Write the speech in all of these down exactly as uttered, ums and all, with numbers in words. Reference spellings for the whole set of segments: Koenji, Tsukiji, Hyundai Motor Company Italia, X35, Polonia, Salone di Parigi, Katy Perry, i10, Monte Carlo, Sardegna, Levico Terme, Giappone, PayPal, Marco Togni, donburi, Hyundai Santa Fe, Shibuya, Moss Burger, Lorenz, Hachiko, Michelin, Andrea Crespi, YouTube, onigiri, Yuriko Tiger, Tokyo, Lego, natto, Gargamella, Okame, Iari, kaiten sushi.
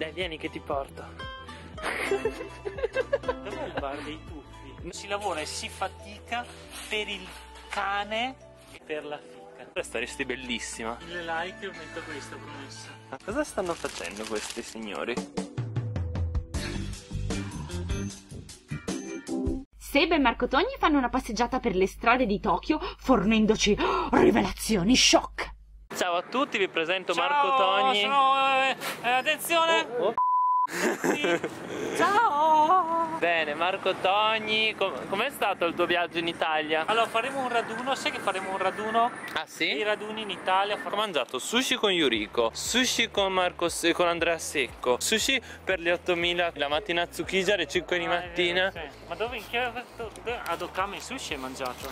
Dai, vieni che ti porto. Dov'è il bar dei tuffi? Si lavora e si fatica per il cane e per la fica. Questa resti bellissima. Mille like e metto questa promessa. Ma cosa stanno facendo questi signori? Seb e Marco Togni fanno una passeggiata per le strade di Tokyo fornendoci rivelazioni shock. Ciao a tutti, vi presento Ciao, Marco Togni. Sono, eh, eh, attenzione! Oh, oh. Sì. Ciao! Bene, Marco Togni, com- com'è stato il tuo viaggio in Italia? Allora faremo un raduno, sai che faremo un raduno? Ah sì? I raduni in Italia. Ho mangiato sushi con Yuriko, sushi con, Marco Se- con Andrea Secco, sushi per le ottomila la mattina a Tsukiji alle cinque ah, di mattina. Vero, sì. Ma dove in che ad Okame il sushi hai mangiato?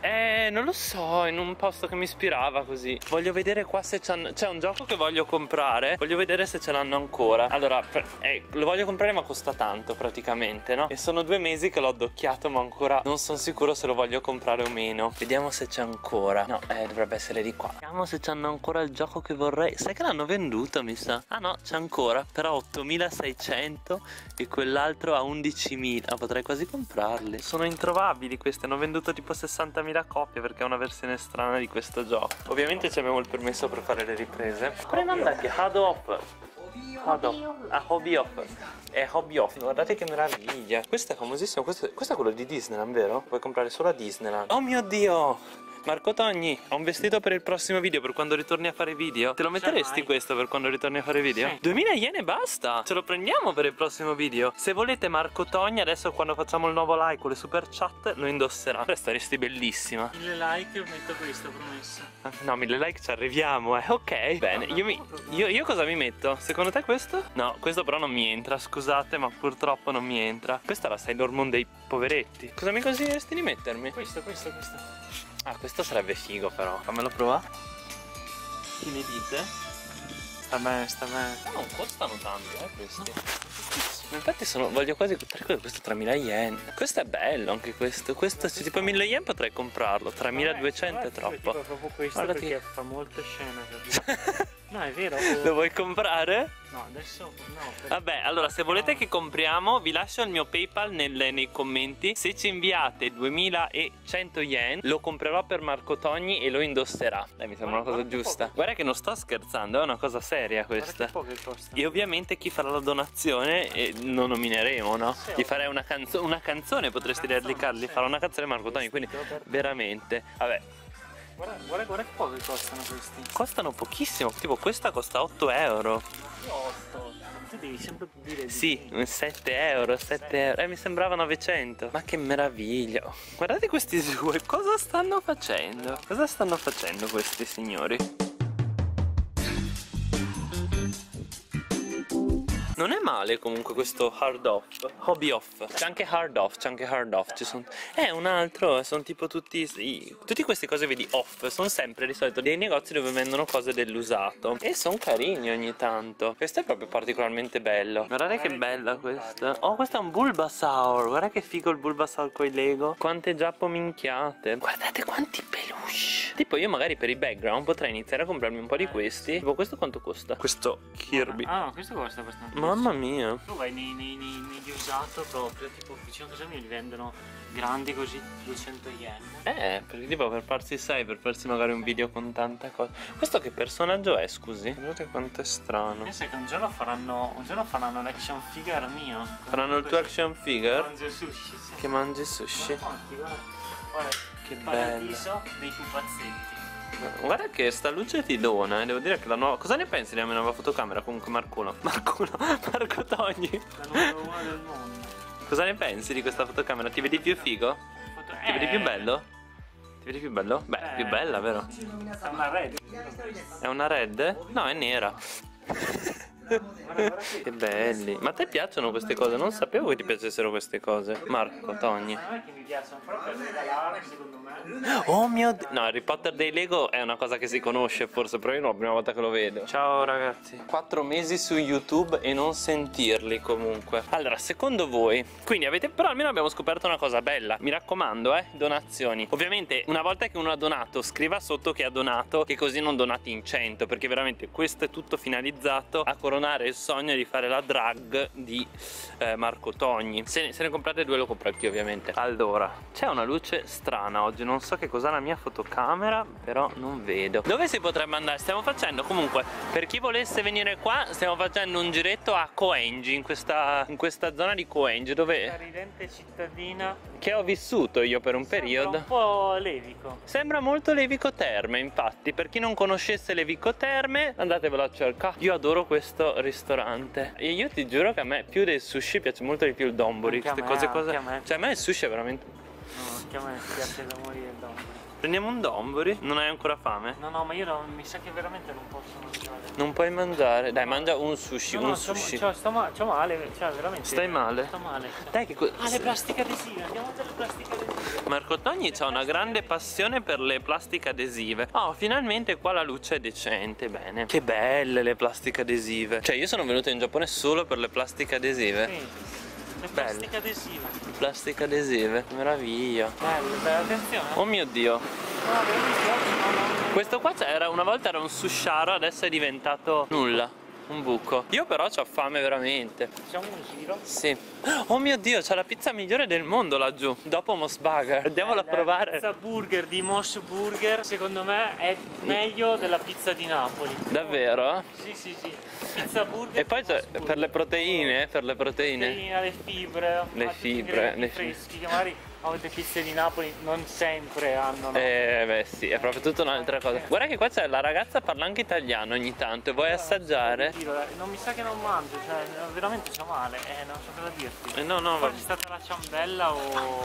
Eh, non lo so, in un posto che mi ispirava così. Voglio vedere qua se c'è un gioco che voglio comprare, voglio vedere se ce l'hanno ancora. Allora, per... Eh, lo voglio comprare ma costa tanto praticamente, no? E sono due mesi che l'ho addocchiato ma ancora non sono sicuro se lo voglio comprare o meno. Vediamo se c'è ancora. No, eh, dovrebbe essere di qua. Vediamo se c'hanno ancora il gioco che vorrei. Sai che l'hanno venduto, mi sa. Ah no, c'è ancora. Però ottomilaseicento e quell'altro a undicimila. Ah, potrei quasi comprarle. Sono introvabili queste. Hanno venduto tipo sessantamila copie perché è una versione strana di questo gioco. Ovviamente ci abbiamo il permesso per fare le riprese. Come mandati? Hard Hop. Ah, Hobby Hop. È Hobby Hop. Guardate che meraviglia. Questo è famosissimo. Questo, questo è quello di Disneyland, vero? Puoi comprare solo a Disneyland. Oh mio Dio, Marco Togni, ho un vestito per il prossimo video, per quando ritorni a fare video. Te lo metteresti questo per quando ritorni a fare video? Sì. duemila yen e basta. Ce lo prendiamo per il prossimo video. Se volete Marco Togni, adesso quando facciamo il nuovo like o le super chat, lo indosserà. Questa resti bellissima. Mille like e metto questa promessa. No, mille like ci arriviamo, eh. Ok. Bene, io, mi, io, io cosa mi metto? Secondo te questo? No, questo però non mi entra, scusate, ma purtroppo non mi entra. Questa è la Sailor Moon dei poveretti. Cosa mi consiglieresti di mettermi? Questo, questo, questo. Ah, questo sarebbe figo però. Fammelo provare. Che ne dite? Sta bene, sta bene. Ma non costano tanto, eh, questi. No. Infatti sono, voglio quasi comprare questo tremila yen. Questo è bello anche questo. Questo se tipo mille yen potrei comprarlo. tremiladuecento è troppo. Io proprio questo. Guardati. Perché fa molte scene. No, è vero. Lo vuoi comprare? No, adesso no. Per... Vabbè, allora se volete che compriamo, vi lascio il mio PayPal nel, nei commenti. Se ci inviate duemilacento yen, lo comprerò per Marco Togni e lo indosserà. Dai, mi sembra guarda, una cosa giusta. Poco. Guarda che non sto scherzando, è una cosa seria questa. Che costa. E ovviamente chi farà la donazione eh, lo nomineremo, no? Sì, gli farei una, canzo una canzone, potresti dedicargli. Sì. Farò una canzone Marco Togni, quindi per... veramente. Vabbè. Guarda, guarda, guarda che poco costano questi. Costano pochissimo, tipo questa costa otto euro. otto. Tu devi sempre dire di sì, sette euro, sette euro. Eh, mi sembrava novecento. Ma che meraviglia. Guardate questi due, cosa stanno facendo? Cosa stanno facendo questi signori? Non è male comunque questo hard off, hobby off. C'è anche hard off, c'è anche hard off. Ci sono... Eh, un altro, sono tipo tutti. Sì. Tutte queste cose vedi off. Sono sempre di solito dei negozi dove vendono cose dell'usato. E sono carini ogni tanto. Questo è proprio particolarmente bello. Guardate che bella questa. Oh, questo è un Bulbasaur. Guarda che figo il Bulbasaur con i Lego. Quante giappo minchiate. Guardate quanti peluche. Tipo, io magari per i background potrei iniziare a comprarmi un po' di questi. Tipo, questo quanto costa? Questo Kirby. Ah, questo costa abbastanza. Mamma mia. Tu vai nei, nei, nei, negli usato proprio, tipo vicino a casa mia li vendono grandi così, duecento yen. Eh, perché tipo per farsi sai, per farsi magari un video con tanta cosa. Questo che personaggio è, scusi? Guardate quanto è strano. Pensa che un giorno faranno, un giorno faranno l'action figure mio. Faranno il tuo action figure? Che mangi sushi, sì. Che mangi sushi. Guarda, guarda, guarda. Che bello. Paradiso dei pupazzetti. Guarda che sta luce ti dona, eh. Devo dire che la nuova... Cosa ne pensi della mia nuova fotocamera? Comunque Marcuno, Marcuno, Marco Togni. La nuova del mondo. Cosa ne pensi di questa fotocamera? Ti vedi più figo? Foto... Ti eh. vedi più bello? Ti vedi più bello? Beh, eh. più bella, vero? È una red. È una red? No, è nera. Che belli. Ma a te piacciono queste cose? Non sapevo che ti piacessero queste cose, Marco Togni. Oh mio Dio. No, Harry Potter dei Lego è una cosa che si conosce forse, però io no, è la prima volta che lo vedo. Ciao ragazzi. Quattro mesi su YouTube e non sentirli comunque. Allora, secondo voi, quindi avete, però almeno abbiamo scoperto una cosa bella. Mi raccomando, eh, donazioni. Ovviamente una volta che uno ha donato, scriva sotto che ha donato, che così non donate in cento, perché veramente questo è tutto finalizzato a coronare coronare il sogno di fare la drag di eh, Marco Togni. Se ne, se ne comprate due lo compro anch'io ovviamente. Allora, c'è una luce strana oggi, non so che cos'ha la mia fotocamera, però non vedo. Dove si potrebbe andare? Stiamo facendo comunque, per chi volesse venire qua, stiamo facendo un giretto a Koenji, in questa, in questa zona di Koenji, dove... La ridente cittadina che ho vissuto io per un Sembra periodo. un po' Levico. Sembra molto Levico Terme, infatti. Per chi non conoscesse Levico Terme, andatevelo a cercare. Io adoro questo ristorante e io ti giuro che a me più del sushi piace molto di più il donburi, queste cose cose. A cioè a me il sushi è veramente... No, anche a me piace da morire il donburi. Prendiamo un donburi. Non hai ancora fame? No, no, ma io non, mi sa che veramente non posso mangiare. Non puoi mangiare? Dai, mangia un sushi, no, un no, sushi. C'ho, sto ma, c'ho male, cioè veramente. Stai male? Sto male. Cioè. Dai, che ah, le plastiche adesive, andiamo alle plastiche adesive. Marco Togni c'ha una grande passione per le plastiche adesive. Oh, finalmente qua la luce è decente, bene. Che belle le plastiche adesive. Cioè, io sono venuto in Giappone solo per le plastiche adesive. Sì. Plastica adesiva. Plastica adesiva, meraviglia. Bello, bello, attenzione. Oh mio Dio. Questo qua era, una volta era un sushiaro, adesso è diventato nulla, un buco. Io però ho fame veramente. Facciamo un giro? Sì. Oh mio Dio, c'è la pizza migliore del mondo laggiù, dopo Moss Burger. Andiamola a provare. La pizza burger di Moss Burger, secondo me, è meglio della pizza di Napoli. Davvero? Sì, sì, sì. Pizza burger. E poi c'è per le proteine, per le proteine. Proteina, le fibre, le fibre, le freschi, che magari le pizze di Napoli non sempre hanno. No? Eh beh sì, è proprio tutta un'altra cosa. Guarda che qua c'è la ragazza, parla anche italiano ogni tanto, vuoi no, assaggiare? Non, so non mi sa che non mangio, cioè veramente c'è male, eh, non so cosa dirti. Eh no, no, ma... È stata la ciambella o...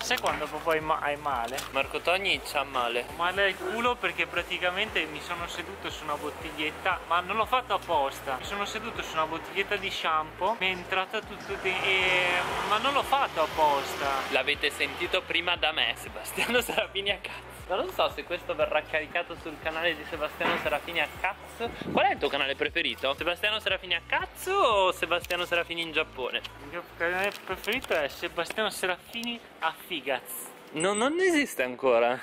Sai quando poi ma hai male? Marco Togni c'ha male. Ho male al culo perché praticamente mi sono seduto su una bottiglietta, ma non l'ho fatto apposta. Mi sono seduto su una bottiglietta di shampoo, mi è entrata tutto di... e... ma non l'ho fatto apposta. L'avete sentito prima da me, Sebastiano Serafini a cazzo. Ma non so se questo verrà caricato sul canale di Sebastiano Serafini a cazzo. Qual è il tuo canale preferito? Sebastiano Serafini a cazzo o Sebastiano Serafini in Giappone? Il mio canale preferito è Sebastiano Serafini a figaz. No, non esiste ancora.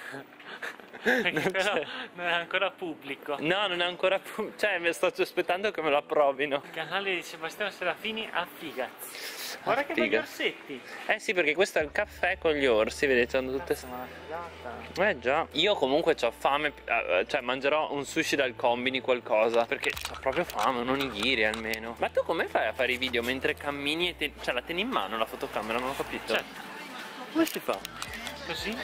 Perché però non è ancora pubblico. No, non è ancora pubblico. Cioè, mi sto aspettando che me lo approvino. Il canale di Sebastiano Serafini a figaz. Guarda che belli orsetti. Eh sì, perché questo è il caffè con gli orsi, vedete, hanno tutte... Ma figata. Eh già. Io comunque ho fame, cioè mangerò un sushi dal combini qualcosa, perché ho proprio fame, un onigiri almeno. Ma tu come fai a fare i video mentre cammini e te... Cioè la tieni in mano la fotocamera, non ho capito. Certo. Come si fa? Così?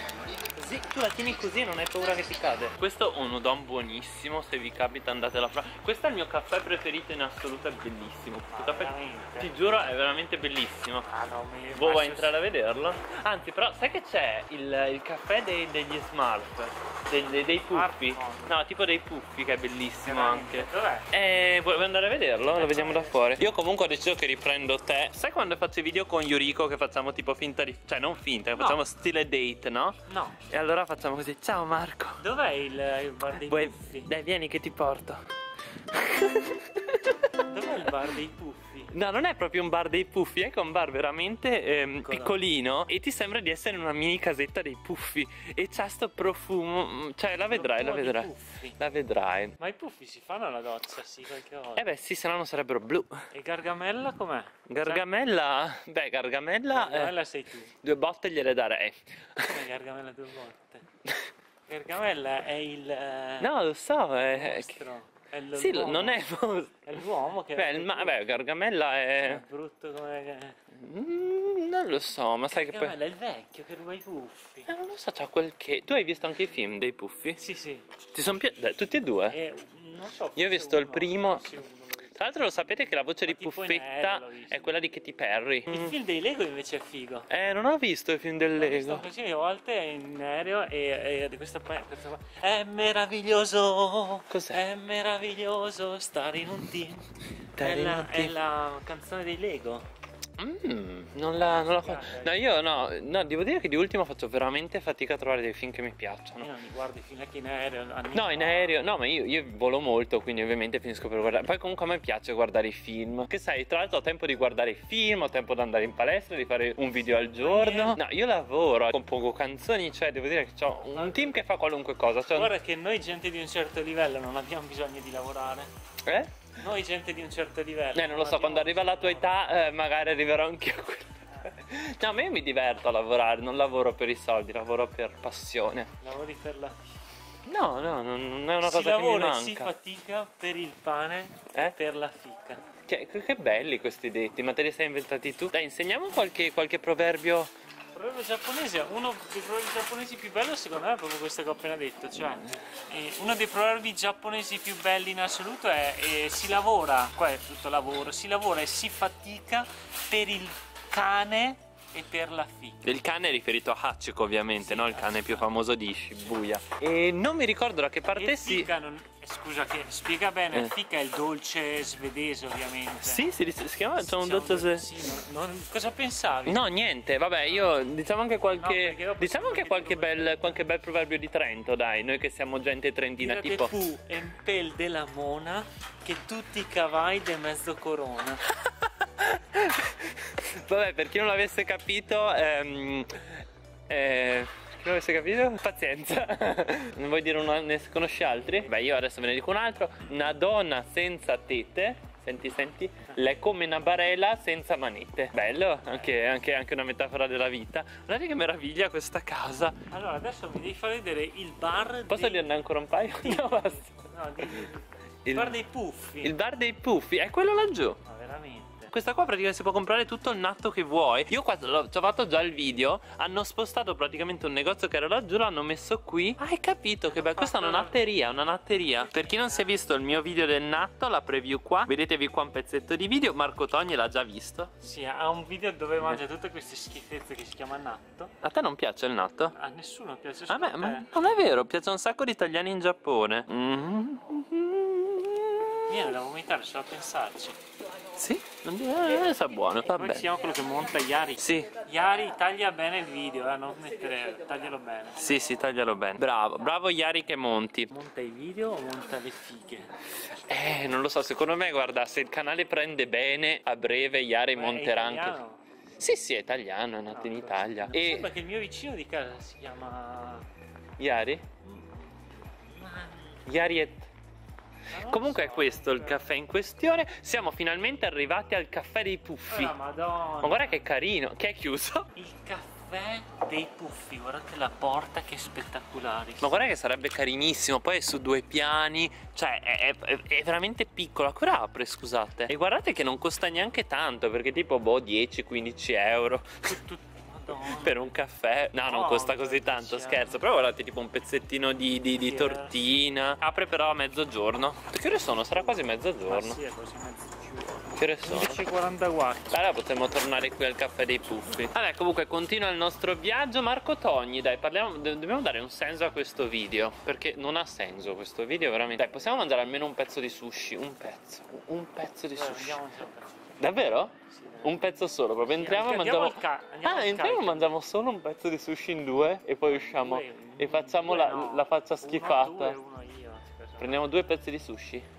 Così, tu la tieni così e non hai paura che ti cade. Questo è un udon buonissimo, se vi capita andate là. Questo è il mio caffè preferito in assoluto, è bellissimo. Questo ah, caffè, veramente? Ti giuro, è veramente bellissimo. Ah no, mi Voi vuoi entrare a vederlo? Anzi, però sai che c'è il, il caffè dei, degli smurf, dei, dei, dei puffi. No, tipo dei puffi, che è bellissimo veramente. Anche. Dov'è? Eh, vuoi andare a vederlo? Lo vediamo da fuori. Io comunque ho deciso che riprendo te. Sai quando faccio i video con Yuriko che facciamo tipo finta di... Cioè non finta, che no. facciamo stile date, no? No. E allora facciamo così. Ciao Marco. Dov'è il, il bar dei Vuoi... puffi? Dai, vieni che ti porto. Dov'è il bar dei puffi? No, non è proprio un bar dei puffi, è che è un bar veramente ehm, piccolino. E ti sembra di essere in una mini casetta dei puffi. E c'ha sto profumo. Cioè la vedrai, la vedrai. La vedrai. Ma i puffi si fanno alla doccia, sì, qualche volta. Eh beh sì, se no non sarebbero blu. E Gargamella com'è? Gargamella? Cioè... Beh, Gargamella. Gargamella eh, sei tu. Due botte gliele darei. Come Gargamella due botte? Gargamella è il... Eh, no, lo so, è... È sì, non è è l'uomo che beh, è ma beh, Gargamella è, è brutto come mm, non lo so, ma Gargamella sai che poi è il vecchio che ruba i puffi. Eh, non lo so, c'ha quel che tu hai visto anche i film dei puffi? Sì, sì. Ti sono piaciuti tutti e due? Eh, non so. Io ho visto uno, il primo. Tra l'altro lo sapete che la voce ma di Puffetta Nero, è quella di Katy Perry. Il mm. film dei Lego invece è figo. Eh, non ho visto il film del no, Lego. Ho visto le volte in aereo e di questa qua. È meraviglioso. Cos'è? È meraviglioso stare in un team. È la, è la canzone dei Lego. Mm, non la, non la fa... No, io no, no, devo dire che di ultimo faccio veramente fatica a trovare dei film che mi piacciono. Io non mi guardo i film anche in aereo. No, in aereo, no, ma io, io volo molto, quindi ovviamente finisco per guardare. Poi comunque a me piace guardare i film. Che sai, tra l'altro ho tempo di guardare i film, ho tempo di andare in palestra, di fare un video al giorno. No, io lavoro, compongo canzoni, cioè devo dire che ho un team che fa qualunque cosa. Cioè... Guarda che noi gente di un certo livello non abbiamo bisogno di lavorare. Eh? Noi gente di un certo livello. Eh, non lo so, quando arriva la tua età eh, magari arriverò anche a quello. No, a me mi diverto a lavorare, non lavoro per i soldi, lavoro per passione. Lavori per la... No, no, non è una cosa si che mi manca. Si lavora, si fatica per il pane eh? e per la fica. Che, che belli questi detti, ma te li sei inventati tu? Dai, insegniamo qualche, qualche proverbio. Proverbio giapponese, uno dei proverbi giapponesi più belli secondo me è proprio questo che ho appena detto. Cioè, eh, uno dei proverbi giapponesi più belli in assoluto è eh, si lavora, qua è tutto lavoro, si lavora e si fatica per il cane e per la figa. Il cane è riferito a Hachiko ovviamente, sì, no? Il cane più famoso di Shibuya. E non mi ricordo da che parte si... Fica non... Scusa che spiega bene, eh. Fica è il dolce svedese ovviamente. Sì, si, si chiama sì, un dolce svedese. Sì, non, non... Cosa pensavi? No, niente, vabbè, io diciamo anche qualche... No, diciamo anche qualche bel, qualche bel proverbio di Trento, dai, noi che siamo gente trentina. Dira tipo... fu empel della mona che tutti cavai de mezzo corona. Vabbè, per chi non l'avesse capito, ehm, eh, per chi non l'avesse capito, pazienza. Non vuoi dire una, ne conosci altri? Beh, io adesso ve ne dico un altro. Una donna senza tette, senti, senti, lei è come una barella senza manette. Bello, anche, anche, anche una metafora della vita. Guardate che meraviglia questa casa. Allora, adesso mi devi far vedere il bar. Posso dirne ancora un paio? No, basta. No, il bar dei puffi. Il bar dei puffi, è quello laggiù. Ma veramente? Questa qua praticamente si può comprare tutto il natto che vuoi. Io qua ci ho fatto già il video. Hanno spostato praticamente un negozio che era laggiù, l'hanno messo qui. Hai capito che beh, questa è una natteria, una natteria. Per chi non si è visto il mio video del natto, la preview qua, vedetevi qua un pezzetto di video. Marco Togni l'ha già visto. Sì, ha un video dove mangia tutte queste schifezze che si chiama natto. A te non piace il natto? A nessuno piace. A me, ma non è vero, piace un sacco di italiani in Giappone. Viene da vomitare, solo a pensarci. Sì, non eh, sa buono. Come si chiama quello che monta Iari? Sì. Iari, taglia bene il video, eh, non mettere, taglialo bene. Sì, sì, taglialo bene. Bravo, bravo Iari che monti. Monta i video o monta le fighe? Eh, non lo so, secondo me, guarda, se il canale prende bene, a breve Iari monterà anche. Sì, sì, è italiano, è nato no, in Italia. E... sembra che il mio vicino di casa si chiama... Iari? Iari è... Comunque so, è questo il caffè in questione. Siamo finalmente arrivati al caffè dei puffi. Oh, madonna. Ma guarda che carino, che è chiuso. Il caffè dei puffi, guardate la porta che spettacolare. Ma guarda che sarebbe carinissimo, poi è su due piani. Cioè è, è, è veramente piccolo, ancora apre, scusate. E guardate che non costa neanche tanto, perché tipo boh dieci quindici euro. Tutto per un caffè, no, non oh, costa così tanto, scherzo. Però guardate, tipo un pezzettino di, di, di tortina. Apre però a mezzogiorno. Che ore sono? Sarà quasi mezzogiorno. Ah, sì, è quasi mezzogiorno. Che ore sono? dieci e quarantaquattro. Allora potremmo tornare qui al caffè dei puffi. Vabbè, comunque continua il nostro viaggio. Marco Togni, dai, parliamo, dobbiamo dare un senso a questo video, perché non ha senso questo video veramente. Dai, possiamo mangiare almeno un pezzo di sushi. Un pezzo, un pezzo di sushi. Davvero? Sì, un pezzo solo, proprio entriamo e mangiamo. Ah, entriamo e mangiamo solo un pezzo di sushi in due e poi usciamo due, e facciamo due, la, no. la faccia schifata. Uno, due, uno io, prendiamo due pezzi di sushi.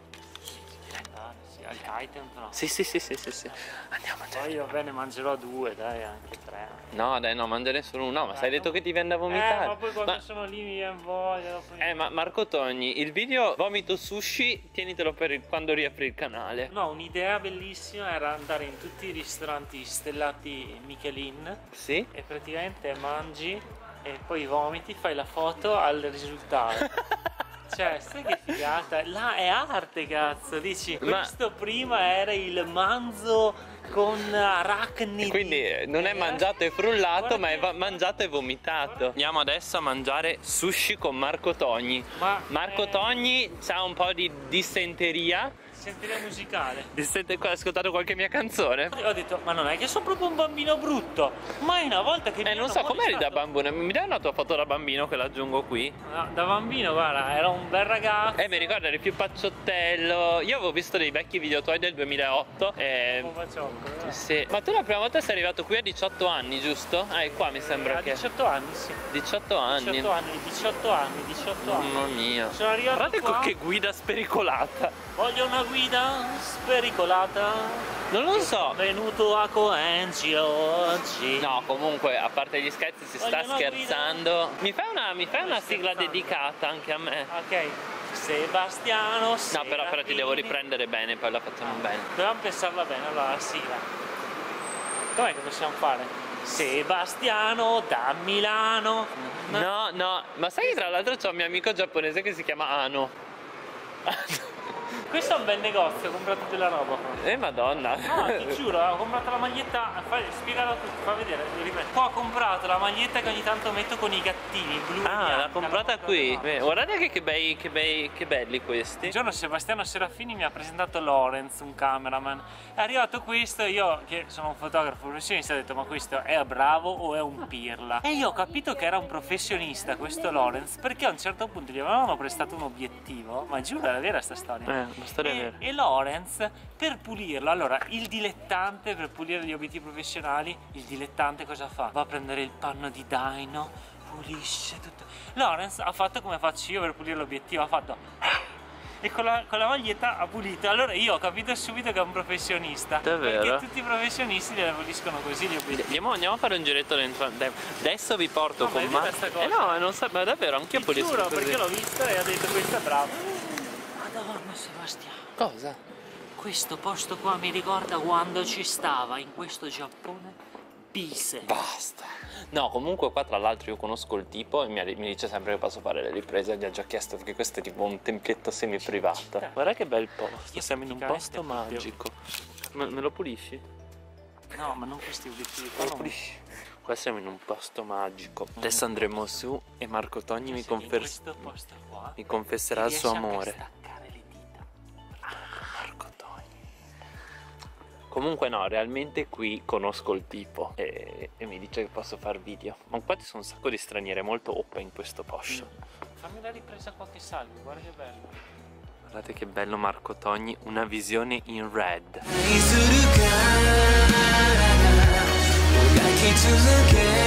Al Kaiten però. Sì, sì, sì, sì, sì, sì. Andiamo a mangiare. Poi io bene mangerò due, dai, anche tre. No, dai, no, mangiare solo uno. No, ma sai detto che ti viene da vomitare. Eh, ma poi quando ma... sono lì mi viene voglia. Eh, ma Marco Togni, il video vomito sushi, tienitelo per il... quando riapri il canale. No, un'idea bellissima era andare in tutti i ristoranti stellati Michelin. Sì. E praticamente mangi e poi vomiti, fai la foto al risultato. Cioè, sai che figata? Là è arte, cazzo, dici? Ma... questo prima era il manzo con arachnidi. Quindi non è mangiato e frullato, guarda, ma è mangiato e vomitato. Guarda. Andiamo adesso a mangiare sushi con Marco Togni. Ma Marco è... Togni ha un po' di dissenteria. Dissenteria musicale. Dissenteria, ascoltato qualche mia canzone. Ho detto, ma non è che sono proprio un bambino brutto. Ma è una volta che... Eh, non so, come eri da bambino? Mi dai una tua foto da bambino che la aggiungo qui? No, da bambino, guarda, era un bel ragazzo. Eh, mi ricordo, eri più pacciottello. Io avevo visto dei vecchi video tuoi del duemilaotto. Eh, un po' paciocco, eh. Sì. Ma tu la prima volta sei arrivato qui a diciotto anni, giusto? Ah, è qua mi sembra eh, che... A diciotto anni, sì. diciotto anni. diciotto anni, diciotto anni, diciotto anni. Mamma mia. Sono arrivato guardate qua. Che guida spericolata. Voglio una guida spericolata. Non lo so. Venuto a Koenji oggi. No, comunque a parte gli scherzi si voglio sta scherzando guida. Mi fai una, mi fai una sigla dedicata anche a me. Ok. Sebastiano Serafini. No, però, però ti devo riprendere bene, poi la facciamo ah, bene. Dobbiamo pensarla bene, allora la sigla. Com'è che possiamo fare? Sebastiano da Milano. No, no, ma sai che tra l'altro c'è un mio amico giapponese che si chiama Ano. Questo è un bel negozio, ho comprato della roba. Eh madonna. No, ti giuro, ho comprato la maglietta, fai, spiegalo a tutti, fa vedere, ripeto. Ho comprato la maglietta che ogni tanto metto con i gattini blu. Ah, l'ha comprata qui. Beh, guardate che, che, bei, che, bei, che belli questi. Un giorno Sebastiano Serafini mi ha presentato Lorenz, un cameraman. È arrivato questo, io che sono un fotografo professionista ho detto ma questo è bravo o è un pirla? E io ho capito che era un professionista questo Lorenz, perché a un certo punto gli avevano prestato un obiettivo, ma giuro era vera sta storia. Eh. E, e Lorenz per pulirlo, allora il dilettante per pulire gli obiettivi professionali, il dilettante cosa fa? Va a prendere il panno di Daino, pulisce tutto. Lorenz ha fatto come faccio io per pulire l'obiettivo, ha fatto e con la, con la maglietta ha pulito. Allora io ho capito subito che è un professionista. Davvero? Perché tutti i professionisti li puliscono così gli obiettivi. Andiamo, andiamo a fare un giretto dentro. Adesso vi porto no, con me. Eh no, non sa, ma davvero anch'io pulisco così. Giuro perché l'ho vista e ho detto questa è brava. Madonna Sebastiano. Cosa? Questo posto qua mi ricorda quando ci stava in questo Giappone Bise. Basta. No, comunque qua tra l'altro io conosco il tipo e mi, mi dice sempre che posso fare le riprese. Gli ho già chiesto perché questo è tipo un tempietto semi privato. Guarda che bel posto. Siamo in un posto magico. Me, me lo pulisci? No, ma non questi obiettivi. Me lo pulisci? Qua siamo in un posto magico. Adesso andremo su e Marco Togni mi, confes qua, mi confesserà il suo amore. Comunque no, realmente qui conosco il tipo e, e mi dice che posso far video. Ma qua ci sono un sacco di straniere, molto open in questo posto. Fammi la ripresa qua che salvi, guarda che bello. Guardate che bello Marco Togni, una visione in red.